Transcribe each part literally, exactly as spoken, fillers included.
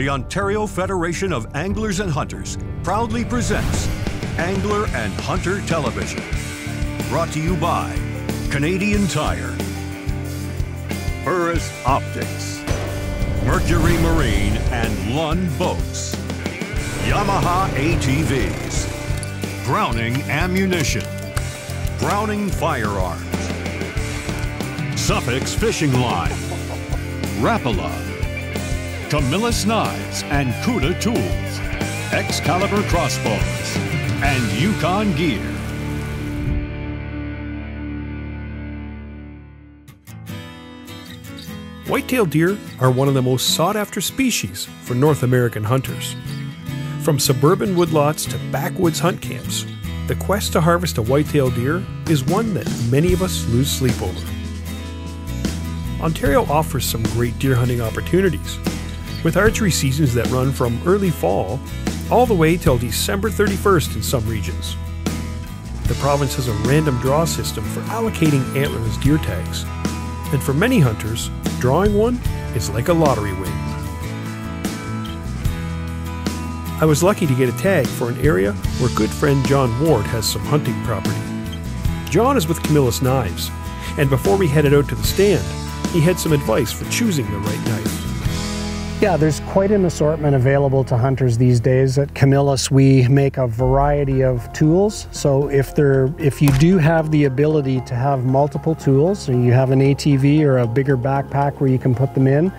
The Ontario Federation of Anglers and Hunters proudly presents Angler and Hunter Television. Brought to you by Canadian Tire, Burris Optics, Mercury Marine and Lund Boats, Yamaha A T Vs, Browning Ammunition, Browning Firearms, Suffolk's Fishing Line, Rapala, Camillus Knives and Cuda Tools, Excalibur Crossbows, and Yukon Gear. White-tailed deer are one of the most sought-after species for North American hunters. From suburban woodlots to backwoods hunt camps, the quest to harvest a white-tailed deer is one that many of us lose sleep over. Ontario offers some great deer hunting opportunities, with archery seasons that run from early fall all the way till December thirty-first in some regions. The province has a random draw system for allocating antlers deer tags, and for many hunters, drawing one is like a lottery win. I was lucky to get a tag for an area where good friend John Ward has some hunting property. John is with Camillus Knives, and before we headed out to the stand, he had some advice for choosing the right knife. Yeah, there's quite an assortment available to hunters these days. At Camillus, we make a variety of tools. So if there, if you do have the ability to have multiple tools, so you have an A T V or a bigger backpack where you can put them in,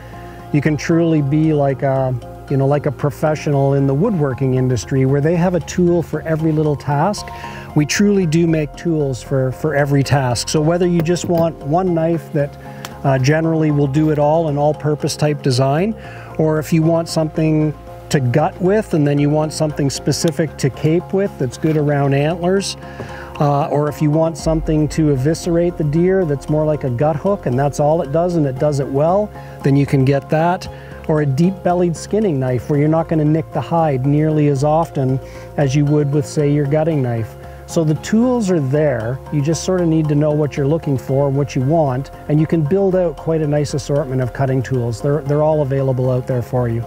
you can truly be like a, you know, like a professional in the woodworking industry where they have a tool for every little task. We truly do make tools for, for every task. So whether you just want one knife that Uh, generally will do it all, an all-purpose type design, or if you want something to gut with and then you want something specific to cape with that's good around antlers, uh, or if you want something to eviscerate the deer that's more like a gut hook and that's all it does and it does it well, then you can get that. Or a deep-bellied skinning knife where you're not going to nick the hide nearly as often as you would with, say, your gutting knife. So the tools are there, you just sort of need to know what you're looking for, what you want, and you can build out quite a nice assortment of cutting tools. They're, they're all available out there for you.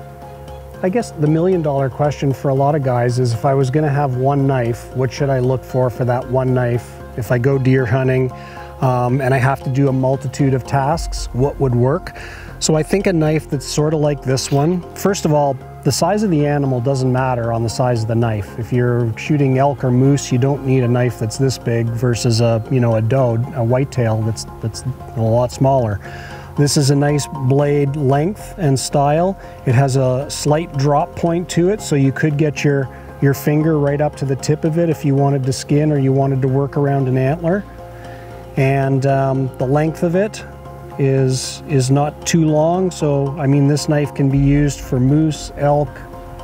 I guess the million dollar question for a lot of guys is, if I was going to have one knife, what should I look for for that one knife? If I go deer hunting um, and I have to do a multitude of tasks, what would work? So I think a knife that's sort of like this one, first of all, the size of the animal doesn't matter on the size of the knife. If you're shooting elk or moose, you don't need a knife that's this big versus a, you know, a doe, a whitetail that's, that's a lot smaller. This is a nice blade length and style. It has a slight drop point to it, so you could get your, your finger right up to the tip of it if you wanted to skin or you wanted to work around an antler. And um, the length of it is is not too long, so I mean this knife can be used for moose, elk,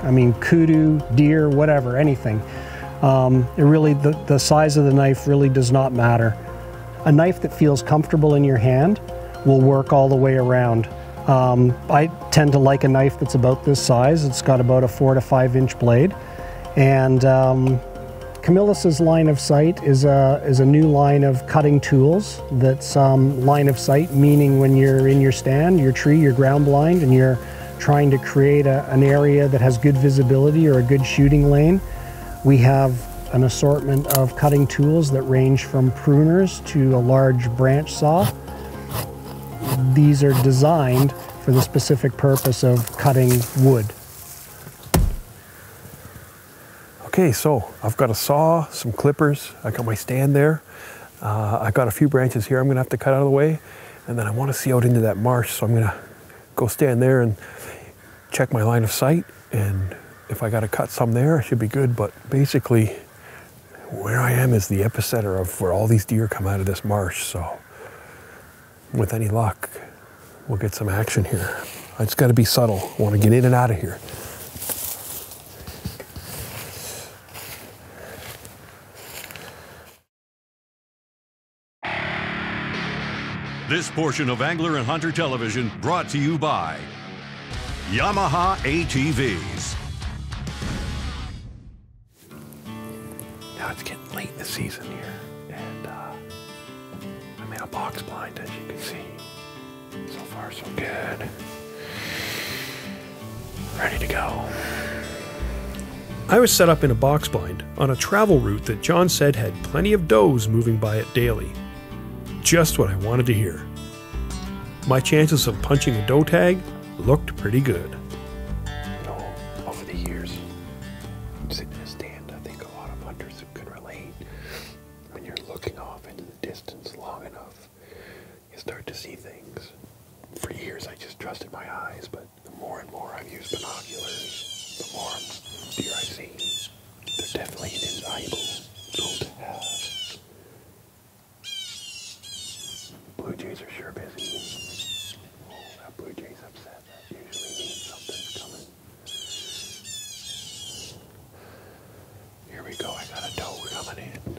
I mean kudu, deer, whatever, anything. Um, it really, the, the size of the knife really does not matter. A knife that feels comfortable in your hand will work all the way around. Um, I tend to like a knife that's about this size. It's got about a four to five inch blade, and um, Camillus's line of sight is a, is a new line of cutting tools that's um, line of sight, meaning when you're in your stand, your tree, your ground blind, and you're trying to create a, an area that has good visibility or a good shooting lane, we have an assortment of cutting tools that range from pruners to a large branch saw. These are designed for the specific purpose of cutting wood. Okay, so I've got a saw, some clippers, I got my stand there. Uh, I got a few branches here I'm gonna have to cut out of the way, and then I wanna see out into that marsh, so I'm gonna go stand there and check my line of sight, and if I gotta cut some there, I should be good, but basically where I am is the epicenter of where all these deer come out of this marsh, so with any luck, we'll get some action here. I just gotta be subtle, I wanna get in and out of here. This portion of Angler and Hunter Television brought to you by Yamaha A T Vs. Now it's getting late in the season here, and uh, I'm in a box blind, as you can see. So far, so good. ready to go. I was set up in a box blind on a travel route that John said had plenty of does moving by it daily. Just what I wanted to hear. My chances of punching a doe tag looked pretty good. You know, over the years, sitting in a stand, I think a lot of hunters can relate. When you're looking off into the distance long enough, you start to see things. For years, I just trusted my eyes, but the more and more I've used binoculars, the more deer I see. They're definitely an invaluable tool to have. Blue jays are sure busy. Oh, that blue jay's upset. That usually means something's coming. Here we go, I got a doe coming in.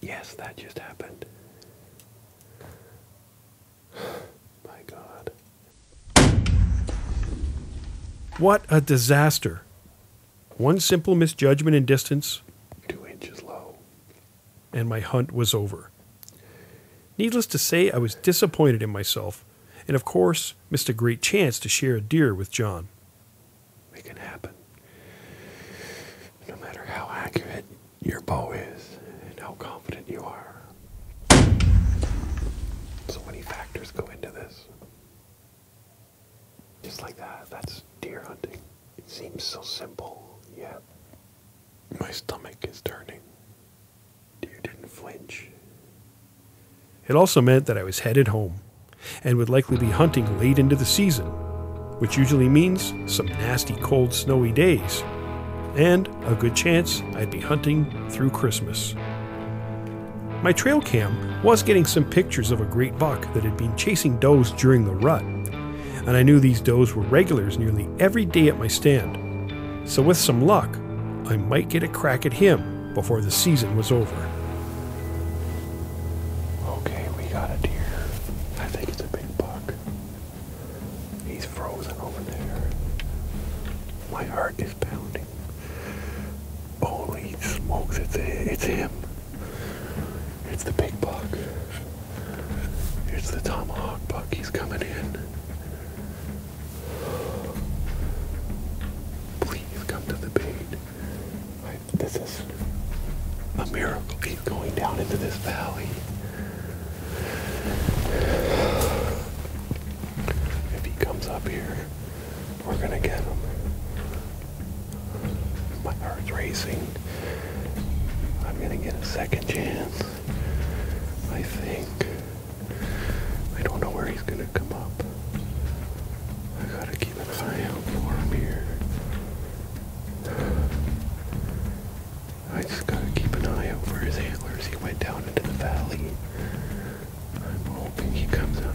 Yes, that just happened. My God. What a disaster. One simple misjudgment in distance, two inches low, and my hunt was over. Needless to say, I was disappointed in myself, and of course, missed a great chance to share a deer with John. It can happen. No matter how accurate your bow is, how confident you are. So many factors go into this. Just like that, that's deer hunting. It seems so simple, yet my stomach is turning. Deer didn't flinch. It also meant that I was headed home and would likely be hunting late into the season, which usually means some nasty cold snowy days and a good chance I'd be hunting through Christmas. My trail cam was getting some pictures of a great buck that had been chasing does during the rut, and I knew these does were regulars nearly every day at my stand, so with some luck, I might get a crack at him before the season was over. Okay, we got a deer. I think it's a big buck. He's frozen over there. My heart is pounding. Holy smokes, it's, it's him. It's the big buck. It's the tomahawk buck. He's coming in. Please come to the bait. I, this is a miracle. Keep going down into this valley. If he comes up here, we're gonna get him. My heart's racing. I'm gonna get a second chance, I think. I don't know where he's gonna come up. I gotta keep an eye out for him here. I just gotta keep an eye out for his antlers. He went down into the valley. I'm hoping he comes up.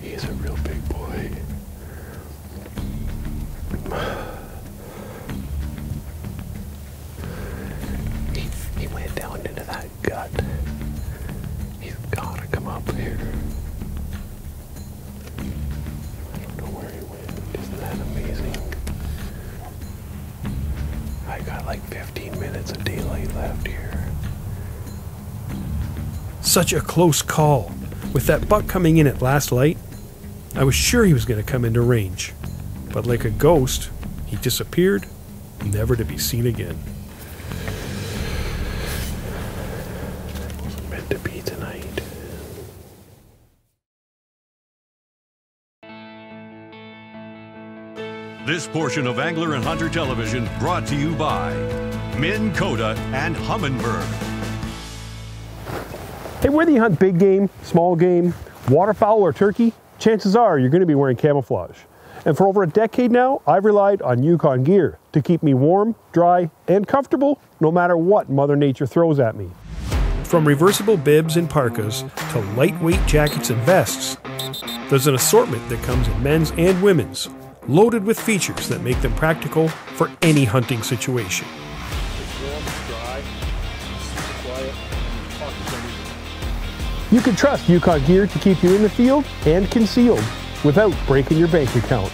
He's a real big boy. He, he went down into that gut. He's gotta come up here. I don't know where he went. Isn't that amazing? I got like fifteen minutes of daylight left here. Such a close call. With that buck coming in at last light, I was sure he was going to come into range. But like a ghost, he disappeared, never to be seen again. It wasn't meant to be tonight. This portion of Angler and Hunter Television brought to you by Minn Kota and Humminbird. Hey, whether you hunt big game, small game, waterfowl or turkey, chances are you're going to be wearing camouflage. And for over a decade now, I've relied on Yukon gear to keep me warm, dry, and comfortable no matter what Mother Nature throws at me. From reversible bibs and parkas to lightweight jackets and vests, there's an assortment that comes in men's and women's, loaded with features that make them practical for any hunting situation. You can trust Yukon gear to keep you in the field and concealed without breaking your bank account.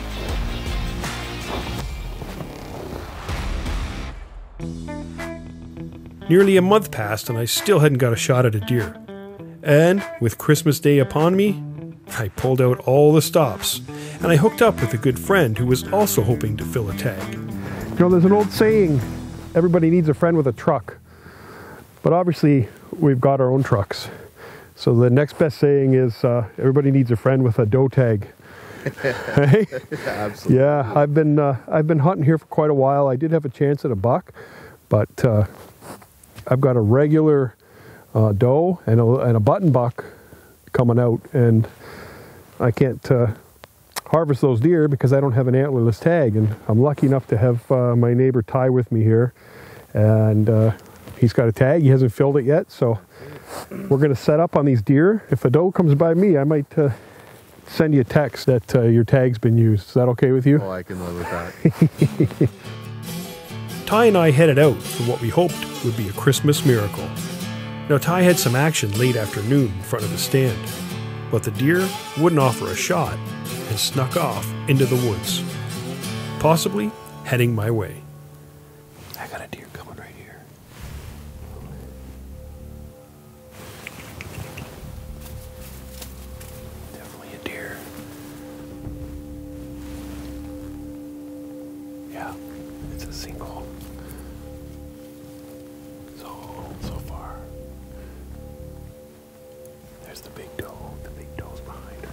Nearly a month passed and I still hadn't got a shot at a deer. And with Christmas Day upon me, I pulled out all the stops, and I hooked up with a good friend who was also hoping to fill a tag. You know, there's an old saying, everybody needs a friend with a truck. But obviously, we've got our own trucks. So the next best saying is, uh, everybody needs a friend with a doe tag. Hey? Absolutely. Yeah, I've been, uh, I've been hunting here for quite a while. I did have a chance at a buck, but uh, I've got a regular uh, doe and a, and a button buck coming out, and I can't uh, harvest those deer because I don't have an antlerless tag. And I'm lucky enough to have uh, my neighbor Ty with me here, and uh, he's got a tag. He hasn't filled it yet, so we're going to set up on these deer. If a doe comes by me, I might uh, send you a text that uh, your tag's been used. Is that okay with you? Oh, I can live with that. Ty and I headed out for what we hoped would be a Christmas miracle. Now, Ty had some action late afternoon in front of his stand, but the deer wouldn't offer a shot and snuck off into the woods, possibly heading my way. I got a deer coming right here. Definitely a deer. Yeah, it's a single. So, so far. There's the big doe. The big doe's behind her.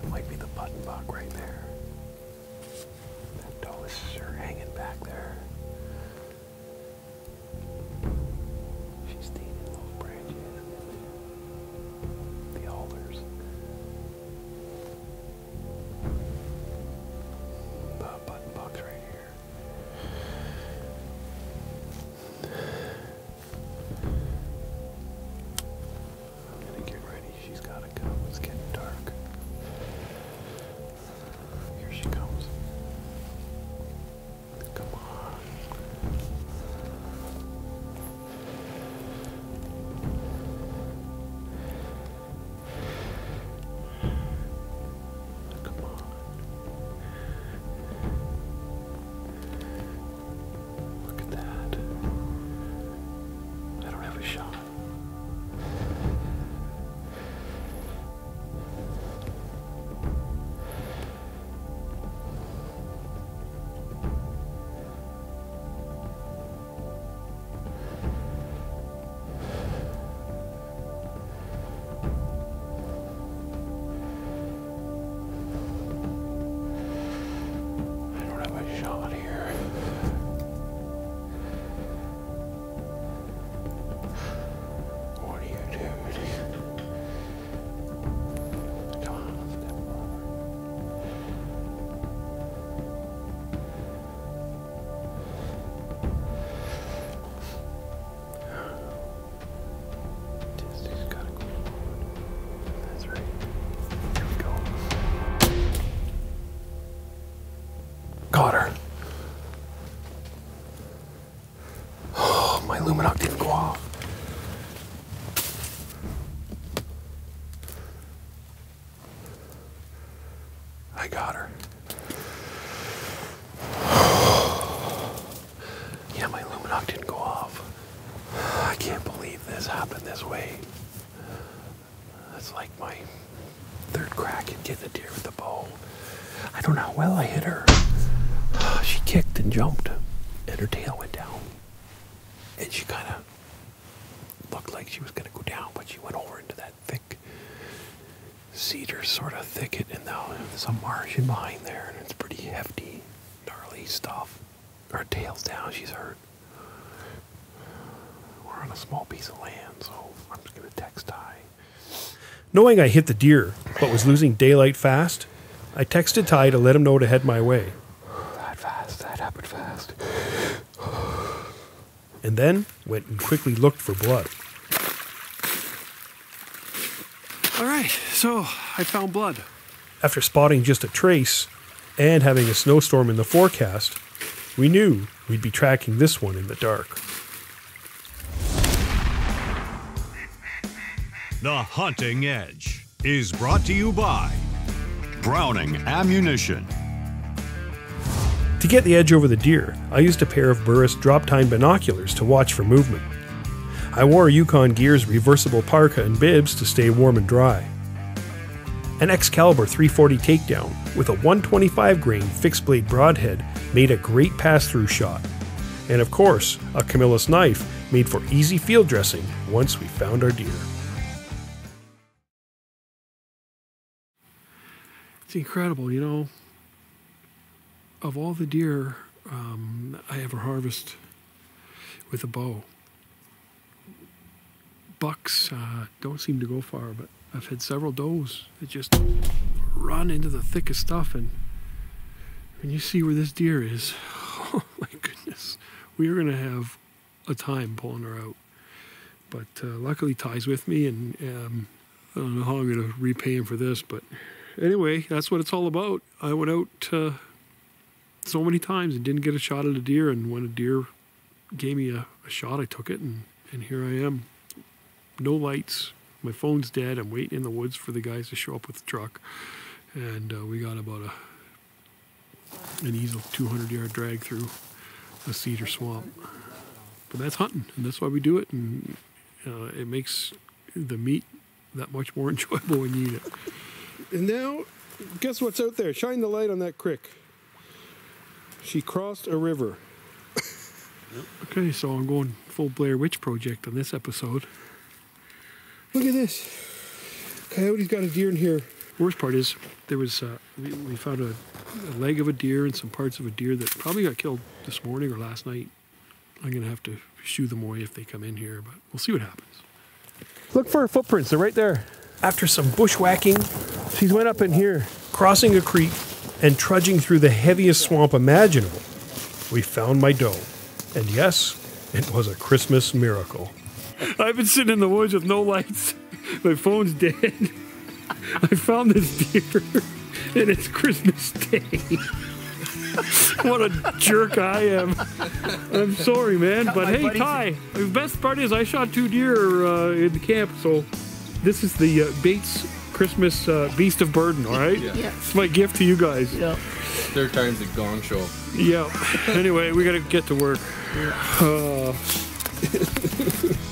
That might be the button buck right there. That doe is sure hanging back there. She's staying in those branches. The alders. The button buck's right here. I'm gonna get ready. She's gotta come. It's getting dark. Here she comes. Come on. my Luminok didn't go off. I got her. Yeah, my Luminok didn't go off. I can't believe this happened this way. That's like my third crack at getting a deer with the bow. I don't know how well I hit her. She kicked and jumped, and her tail went down. And she kind of looked like she was going to go down, but she went over into that thick cedar sort of thicket, and now there's a marsh in behind there, and it's pretty hefty, gnarly stuff. Her tail's down, she's hurt. We're on a small piece of land, so I'm just going to text Ty. Knowing I hit the deer, but was losing daylight fast, I texted Ty to let him know to head my way. That fast, that happened fast. And then went and quickly looked for blood. All right, so I found blood. After spotting just a trace and having a snowstorm in the forecast, we knew we'd be tracking this one in the dark. The Hunting Edge is brought to you by Browning Ammunition. To get the edge over the deer, I used a pair of Burris Drop-Tine binoculars to watch for movement. I wore Yukon Gear's reversible parka and bibs to stay warm and dry. An Excalibur three forty takedown with a one twenty-five grain fixed blade broadhead made a great pass-through shot. And of course, a Camillus knife made for easy field dressing once we found our deer. It's incredible, you know, of all the deer um, I ever harvest with a bow, bucks uh, don't seem to go far, but I've had several does that just run into the thickest stuff, and when you see where this deer is, oh my goodness, we are going to have a time pulling her out. But uh, luckily Ty's with me, and um, I don't know how I'm going to repay him for this, but anyway, that's what it's all about. I went out uh, so many times and didn't get a shot at a deer, and when a deer gave me a, a shot, I took it, and, and here I am. No lights, my phone's dead, I'm waiting in the woods for the guys to show up with the truck, and uh, we got about a, an easy two hundred yard drag through a cedar swamp. But that's hunting, and that's why we do it, and uh, it makes the meat that much more enjoyable when you eat it. And now, guess what's out there? Shine the light on that crick. She crossed a river. Yep. Okay, so I'm going full Blair Witch Project on this episode. Look at this. Coyote's got a deer in here. Worst part is, there was uh, we, we found a, a leg of a deer and some parts of a deer that probably got killed this morning or last night. I'm going to have to shoo them away if they come in here, but we'll see what happens. Look for her footprints. They're right there. After some bushwhacking, she went up in here, crossing a creek and trudging through the heaviest swamp imaginable. We found my doe. And yes, it was a Christmas miracle. I've been sitting in the woods with no lights. My phone's dead. I found this deer, and it's Christmas Day. What a jerk I am. I'm sorry, man. But hey, Ty, the best part is I shot two deer uh, in the camp, so this is the uh, Bates Christmas uh, Beast of Burden, all right? Yeah. Yeah. It's my gift to you guys. Yeah. Third time's the gong show. Yeah. Anyway, we got to get to work. Yeah. Uh,